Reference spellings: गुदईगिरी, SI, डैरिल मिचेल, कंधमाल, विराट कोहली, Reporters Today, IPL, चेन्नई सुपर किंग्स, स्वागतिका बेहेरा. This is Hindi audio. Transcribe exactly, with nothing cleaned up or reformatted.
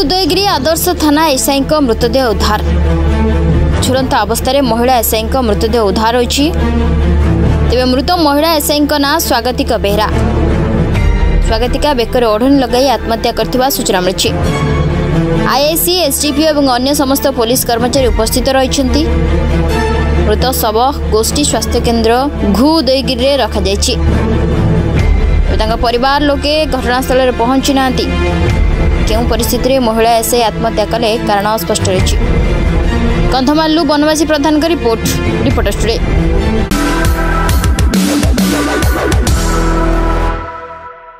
गुदईगिरी आदर्श थाना एसआई का मृतदेह उद्धार। झुलंता अवस्था रे महिला एसआई का मृतदेह उद्धार होइछि। तेबे मृत महिला एसआई का नाम स्वागतिका बेहेरा। स्वागतिका बेकर ओढन लगाई आत्महत्या करथिबा सूचना मिलिछि। आईएसी एसडीपीओ एवं अन्य समस्त पुलिस कर्मचारी उपस्थित रहिछन्ति। मृत शव गोष्ठी स्वास्थ्य केन्द्र गुदईगिरी रे रखा जाइछि। तांका परिवार लोके घटनास्थल रे पहुंचि नांति। क्यों परिस्थिति रे महिला एसआई आत्महत्या कले कारण स्पष्ट रही। कंधमाल बनवासी प्रधान का रिपोर्ट रिपोर्टर्स टुडे।